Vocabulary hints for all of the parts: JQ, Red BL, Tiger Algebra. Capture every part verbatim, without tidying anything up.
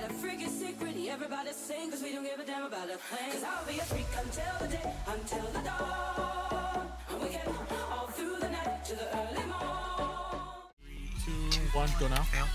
got a freaking secret, everybody sing, cause we don't give a damn about a thing. Cause I'll be a freak until the day, until the dawn, and we get all through the night to the early morn. Three, two, one, go now. Veil.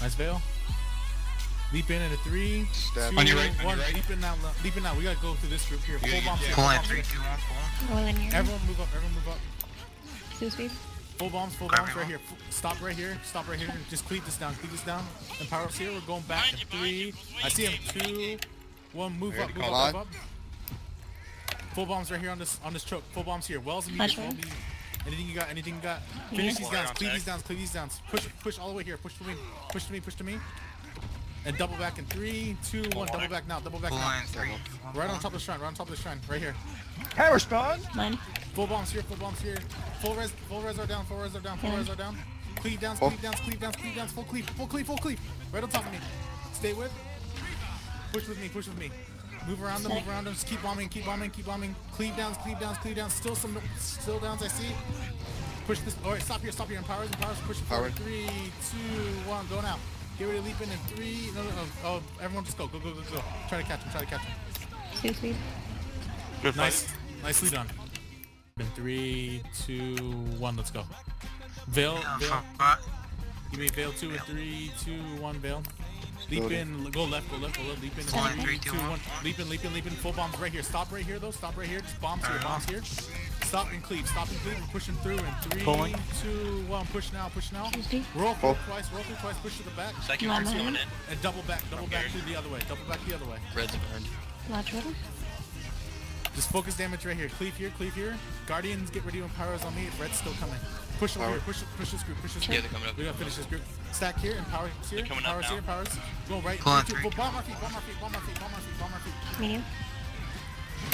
Nice veil. Leap in at a three, Step. two, on your right, one, on your right. Leap in out, leap in out. We gotta go through this group here. Pull yeah, bomb, yeah. Pull in, three, two, one, pull in. Everyone move up, everyone move up. Two speed. Full bombs, full bombs right here. Stop right here. Stop right here. Just cleave this down. Cleave this down. And Pyro's here. We're going back to three. I see him. Two. One. Move up. Move up. Move up. Full bombs right here on this on this choke. Full bombs here. Wells immediate. Anything you got? Anything you got? Finish these downs. Cleave these downs. Cleave these downs. Push. Push all the way here. Push to me. Push to me. Push to me. And double back in three, two, one. Double back now. Double back now. Right on top of the shrine. Right on top of the shrine. Right here. Hammer spawn. Mine. Full bombs here, full bombs here. Full res, full res are down, full res are down, full res are down. Cleave downs, cleave downs, cleave downs, cleave downs, full cleave, full cleave, full cleave. Right on top of me. Stay with. Push with me, push with me. Move around them, move around them. Just keep bombing, keep bombing, keep bombing. Cleave downs, cleave downs, cleave downs. Still some, still downs I see. Push this. All right, stop here, stop here. Empowers, empowers. Push it forward. Three, two, one. Go now. Get ready to leap in in three. No, no, no. Oh, everyone just go, go, go, go, go. Try to catch him, try to catch him. Two speed. Good nice, fight. Nice lead on. In three, two, one, let's go. Veil, veil. Give me veil two and three, two, one, veil. Leap in, go left, go left, go left, leap in. One, three, two, one. Leap in, leap in, leap in. Full bombs right here. Stop right here though. Stop right here. Just bombs here, bombs here. Stop and cleave. Stop and cleave. We're pushing through in three, two, one. Push now, push now. Roll through twice, roll through twice. Push to the back. Second one's coming in. And double back, double back to the other way. Double back the other way. Red's burned. Watch what? Just focus damage right here. Cleave here, cleave here. Guardians, get ready to empowers on me if Red's still coming. Push over here, push, push this group, push this group. Yeah, they're coming up. We gotta finish this group. Stack here, empower here, powers here, powers. Go right, go bomb our feet, bomb our feet, bomb our feet, bomb our feet, bomb our feet. Medium.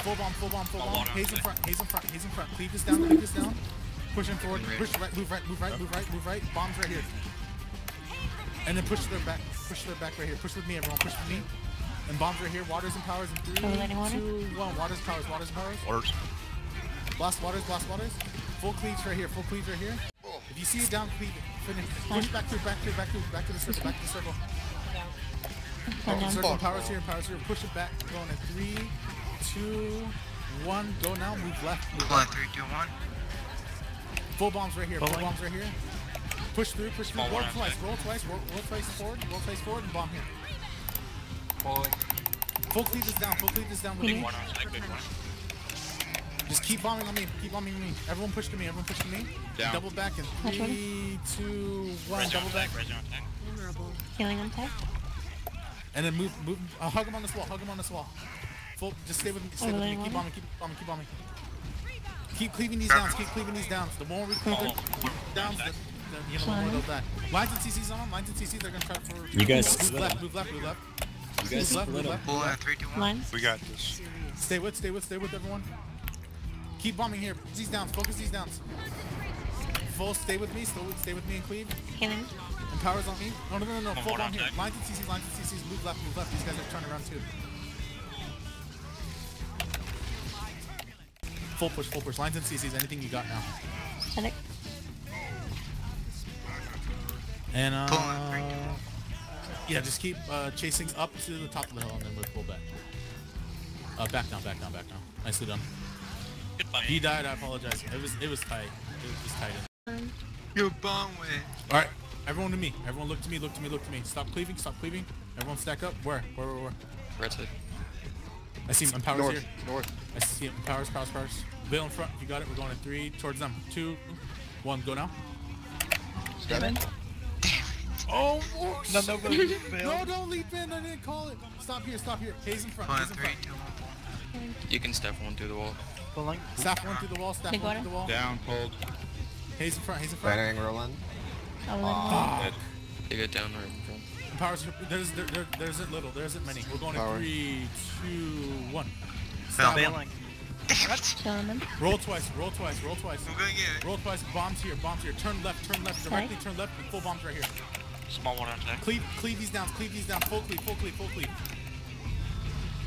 Full bomb, full bomb, full bomb. Haze in front, haze in front, haze in front. Cleave this down, cleave this down. Push him forward, push right, move right, move right, move right, move right. Bombs right here. And then push their back, push their back right here. Push with me, everyone, push with me. And bombs right here, waters and powers in three, two, one, waters, powers, waters, powers. Waters. Blast waters, blast waters. Full cleaves right here, full cleaves right here. If you see it down, cleave it. Finish. Push back through, back through, back through, back to the circle, back to the circle. Oh, circle, powers here, powers here. Push it back, go on in three, two, one. Go now, move left, move left. Three, two, one. Full bombs right here, full bombs right here. Push through, push through, roll twice, roll twice, roll twice forward, roll twice forward, and bomb here. Full cleave this down, full cleave this down with me. Just keep bombing on me, keep bombing on me. Everyone push to me, everyone push to me. Down. Double back in three, two, one. Red double back. Red Healing on tech. And then move, move. Uh, hug him on this wall, hug him on this wall. Full, just stay with me, stay with me. Keep bombing, keep bombing, keep bombing. Keep cleaving these downs, keep cleaving these downs. The more we cleave them, downs. The, the, you know, the more they'll die. Lines and C Cs on them, lines and C Cs. They're gonna try for. You guys move left, move left, move left. You guys left, move left. Move left. Three, two, one. We got this. Stay with, stay with, stay with everyone. Keep bombing here. Focus these downs. Focus these downs. Full, stay with me. Stay with, stay with me and cleave. Healing. And powers on me. No, no, no, no. no. Full bomb here. Lines and C Cs. Lines and C Cs. Move left. Move left. These guys are turning around too. Full push. Full push. Lines and C Cs. Anything you got now. Medic. And uh. Yeah, just keep uh, chasing up to the top of the hill and then we'll pull back. Uh, back down. Back down. Back down. Nicely done. He died, I apologize. It was it was tight. It was just tight in. You're bum with it. Alright, everyone to me. Everyone look to me, look to me, look to me. Stop cleaving, stop cleaving. Everyone stack up. Where? Where where where? Right side. I see him in powers here. North. I see him in powers, powers, powers. Veil in front, you got it, we're going in three towards them. Two, one, go now. Seven. Oh, oh no, no, no, don't leap in, I didn't call it. Stop here, stop here. Haze in front, haze in front. You can step one through the wall. Staff one through the wall, staff one through the wall. Down, hold. Haze in front, haze in front. Battering roll in. Oh, you get down right in front. Powers, there's, there, there, there's it little, there's it many. We're going in three, two, one. Stop bailing. Roll twice, roll twice, roll twice. I'm gonna get it. Roll twice, bombs here, bombs here. Turn left, turn left, directly turn left. Full bombs right here. Small one on attack. Cleave, cleave these down, cleave these down. Full cleave, full cleave, full cleave.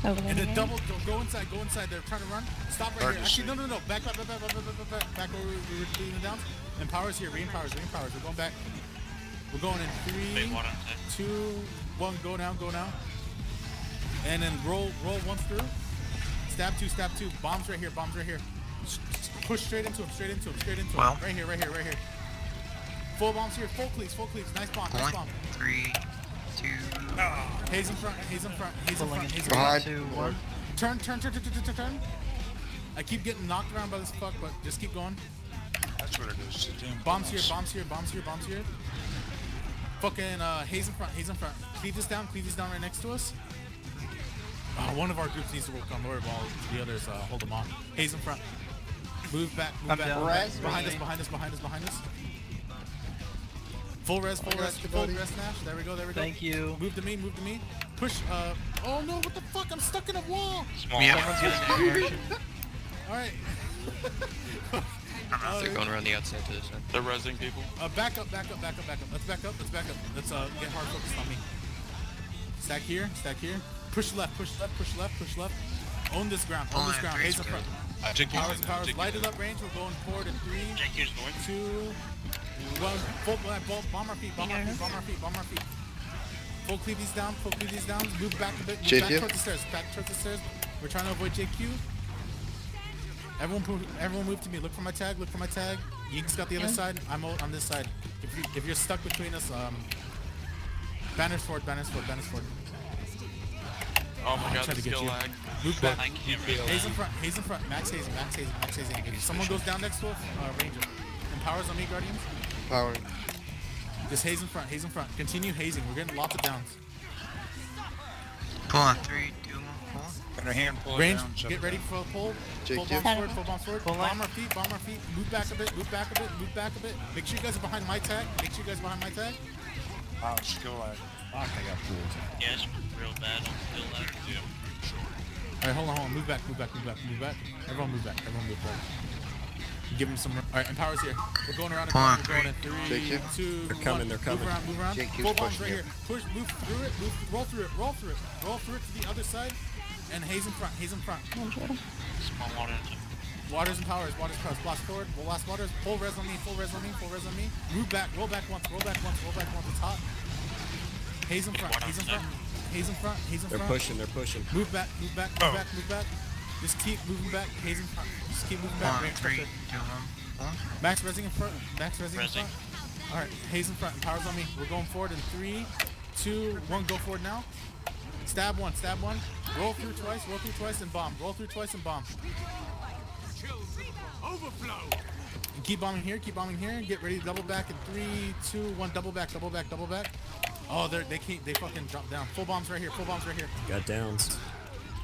And then double, go, go inside, go inside, they're trying to run. Stop right here, actually, no, no, no, back, back, back, back, back, back, back, back, back, back where we were cleaning down. And powers here, re-empowers, re-empowers, we're going back. We're going in three, two, one. Go down, go down. And then roll, roll once through. Stab two, stab two. Bombs right here, bombs right here. Push straight into him, straight into him, straight into him. Well. Right here, right here, right here. Full bombs here, full cleaves, full cleaves. Nice bomb, nice bomb. Three, two. Oh. Haze in front, haze in front, haze in front, haze in front. Two, one. Turn, turn, turn, turn, turn, turn, turn. I keep getting knocked around by this fuck, but just keep going. That's what it is. Bombs here, bombs here, bombs here, bombs here. Fucking uh, haze in front, haze in front. Cleave this down, cleave this down right next to us. Uh, one of our groups needs to work on lower ball. The others uh, hold them off. Haze in front. Move back, move back. Move back. Behind us, behind us, behind us, behind us. Full res, full res, full res, Nash. There we go, there we go. Thank you. Move to me, move to me. Push. Uh, oh no, what the fuck? I'm stuck in a wall. Small. Yeah. All right. Uh, they're going around the outside to this end. They're resing people. Uh, back up, back up, back up, back up. Let's back up, let's back up. Let's uh, get hard focused on me. Stack here, stack here. Push left, push left, push left, push left. Own this ground, own this ground. Raise up front. Powers, powers. Light it up range. We're going forward in three, two, one. Full bomb our feet, bomb our feet, bomb our feet, bomb our feet. Full cleave these down, full cleave these down. Move back a bit, move back towards the stairs, back towards the stairs. We're trying to avoid J Q. Everyone, everyone move to me. Look for my tag, look for my tag. Yeek's got the other side. I'm on this side. If, you, if you're stuck between us, um, banners forward, banners forward, banners forward. Oh my oh, god, the skill lag. Move back. Haze in front, haze in front. Max haze, max haze, max haze. If someone goes down next to us, uh, Ranger. And powers on me, Guardians. Power. Just haze in front, haze in front. Continue hazing. We're getting lots of downs. Pull on. Three, two, one, pull. Her hand, pull range, down, get ready for a pull. Pull bomb forward, pull bomb forward. Bomb our feet, bomb our feet. Move back a bit, move back a bit, move back a bit. Make sure you guys are behind my tag. Make sure you guys are behind my tag. Wow, skill lag. Fuck, I got fooled. Yeah, it's real bad. I'm still out of jail. Alright, hold on, hold on. Move back, move back, move back, move back. Everyone move back, everyone move back. Give him some... Alright, Empower's here. We're going around and going. We're going in three, J Q. two, they're coming, one. They're coming. Move around, move around. J Q's full bombs right here. Push, move through it, move, roll through it, roll through it. Roll through it to the other side. And haze in front, haze in front. Small water engine. Waters and powers, waters, powers. Blast forward, we'll last waters. Full res on me, full res on me, full res on me. Move back, roll back once, roll back once, roll back once. It's hot. Haze in front, haze in front, haze in front, haze in front. They're pushing, they're pushing. Move back, move back, move back, move back. Just keep moving back, haze in front. Just keep moving back. Max resing in front, max resing in front. Alright, haze in front, powers on me. We're going forward in three, two, one, go forward now. Stab one, stab one. Roll through twice, roll through twice and bomb. Roll through twice and bomb. Overflow. Keep bombing here, keep bombing here. Get ready to double back in three, two, one. Double back, double back, double back. Oh, they they keep they fucking drop down. Full bombs right here. Full bombs right here. Got downs.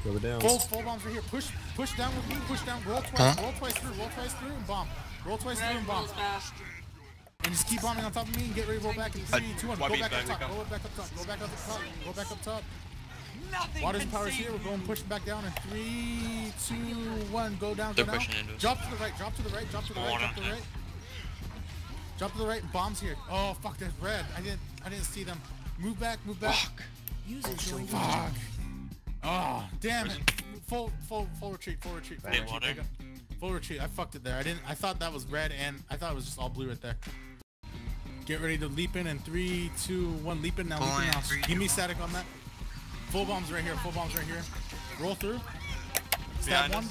Go downs. Full full bombs right here. Push push down with me. Push down. Roll twice. Huh? Roll twice through. Roll twice through and bomb. Roll twice through and bomb. And just keep bombing on top of me and get ready to roll back in three, two, one. Go back up top. Roll back up top. Roll back up top. Roll back up top. Waters and powers here. We're going pushing back down in three, two, one. Go down. Go down. Drop to the right. Drop to the right. Drop to the right. Drop to the right. Drop to the right. Bombs here. Oh fuck! There's red. I didn't. I didn't see them. Move back. Move back. Fuck. Fuck. Oh damn it! Full, full, full retreat. Full retreat. Full retreat. Full retreat. I fucked it there. I didn't. I thought that was red, and I thought it was just all blue right there. Get ready to leap in in three, two, one. Leap in now. Leap in now. Give me static on that. Full bombs right here, full bombs right here. Roll through. Stab one.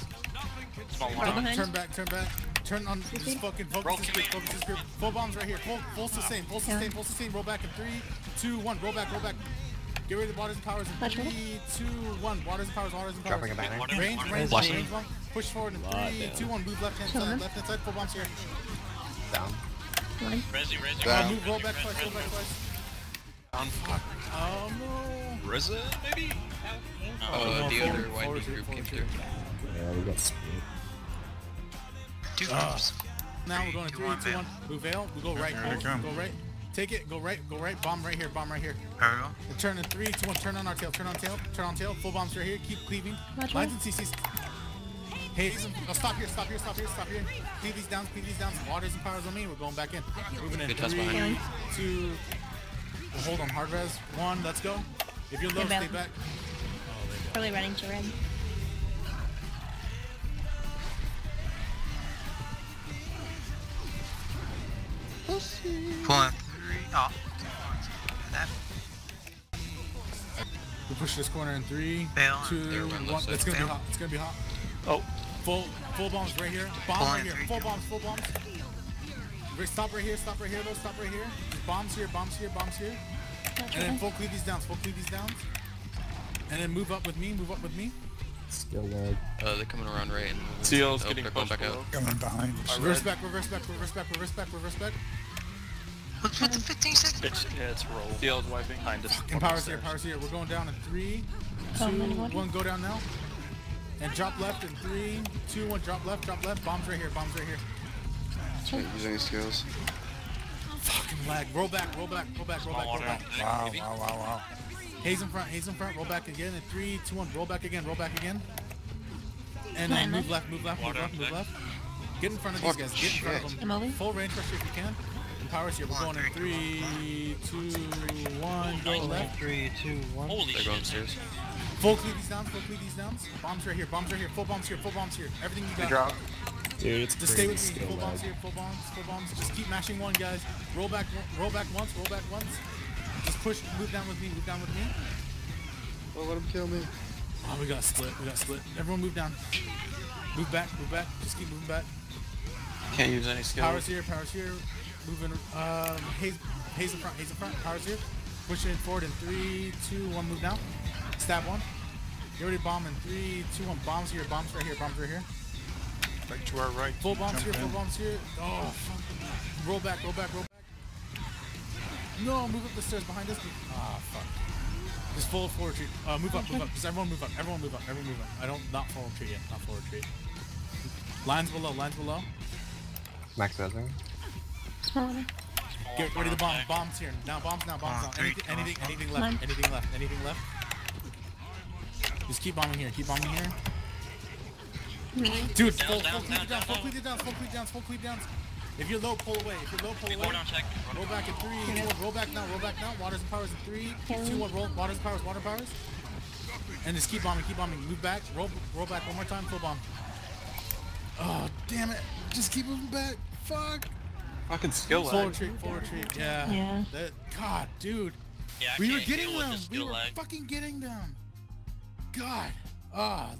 Turn back, turn back. Turn on this fucking focus this group, focus this group. Full bombs right here. Full, full sustain, full sustain, full sustain. Roll back in three, two, one. Roll back, roll back. Get rid of the waters and powers in three, two, one. Waters and powers, waters and powers. Range, range, range one. Push forward in three, two, one. Move left hand side, left hand side. Full bombs here. Down. Resi, Resi. Move, roll back twice, roll back twice. Down. Oh no. Reza, maybe? Oh, uh, the other white group came through. Yeah, we got split. Two bombs. Now we're going three, two, one. Move Veil, we go right, go right. Take it, go right, go right. Bomb right here, bomb right here. We're turning three, two, one. Turn on our tail, turn on tail, turn on tail. Full bombs right here, keep cleaving. Lines and C Cs. Haze, oh, stop here, stop here, stop here, stop here. Cleave these down, cleave these down. Waters and powers on me, we're going back in. Moving in three, two. We'll hold on, hard res. One, let's go. If you're low, stay back. back. Oh, they probably running to red. Pull on three. Oh, that. We push this corner in three, Bail two, one. It's gonna Bail. be hot. It's gonna be hot. Oh, full, full bombs right here. Bomb right here. Full bombs. Full bombs. Stop right here. Stop right here. Though. Stop right here. Just bombs here. Bombs here. Bombs here. And then full cleave these downs. Full cleave these downs. And then move up with me. Move up with me. Skill lag. Uh, they're coming around right. Seal's oh, getting pushed back out. Coming behind. Right, reverse back. Reverse back. Reverse back. Reverse back. Reverse back. What's with the fifteen seconds? It's, yeah, it's roll. Seal's wiping behind us. And power's here. Power's here. We're going down in three, two, one. Go down now. And drop left in three, two, one. Drop left. Drop left. Bombs right here. Bombs right here. Wait, using his skills. Fucking lag. Roll back. Roll back. Roll back. Roll back. Roll back. Wow. Wow. Wow. Wow. Haze in front, haze in front, roll back again, in three, two, one, roll back again, roll back again. And then move left, move left, move left, move left. Get in front of these guys, get in front of them. Full range pressure if you can. And power's here, we're going in three, two, one, go left. Three, two, one. Holy shit. They're going upstairs. Full cleave these downs, full cleave these downs. Bombs right here, bombs right here, full bombs here, full bombs here. Everything you got. Drop. Dude, it's just stay with me, full bombs here, full bombs, full bombs. Just keep mashing one, guys. Roll back, roll back once, roll back once. Just push, move down with me, move down with me. Oh, let him kill me. Oh, we got split, we got split. Everyone move down. Move back, move back, just keep moving back. Can't use any skill. Power's here, power's here. Moving, um, haze, haze in front, haze in front, power's here. Push it forward in three, two, one, move down. Stab one. You already bomb in three, two, one. Bombs here, bombs right here, bombs right here. Back to our right. Full bombs here, full bombs here. Oh, fuck. Roll back, roll back, roll back. No, move up the stairs behind us. Ah, oh, fuck. Just full forward retreat. Uh, move up, move up. Just everyone move up. Everyone move up. Everyone move up. I don't, not full retreat yet. Not full retreat. Lines below, lines below. Max doesn't. Get ready to bomb. Bombs here. Now bombs, now bombs, now. Anything, anything, anything left. Anything left. Anything left. Just keep bombing here. Keep bombing here. Dude, full, full cleave downs, full cleave downs, full cleave downs, full cleave downs. If you're low, pull away. If you're low, pull away. Roll back in three, four, roll back now, roll back now. Waters and powers in three, two, one, roll. Waters and powers, water powers. And just keep bombing, keep bombing. Move back, roll, roll back one more time, full bomb. Oh, damn it. Just keep moving back. Fuck. Fucking skill lag. Full retreat, full retreat, yeah. Yeah. That, God, dude. Yeah, we were getting them. We were lag. fucking getting them. God. Ah. Oh.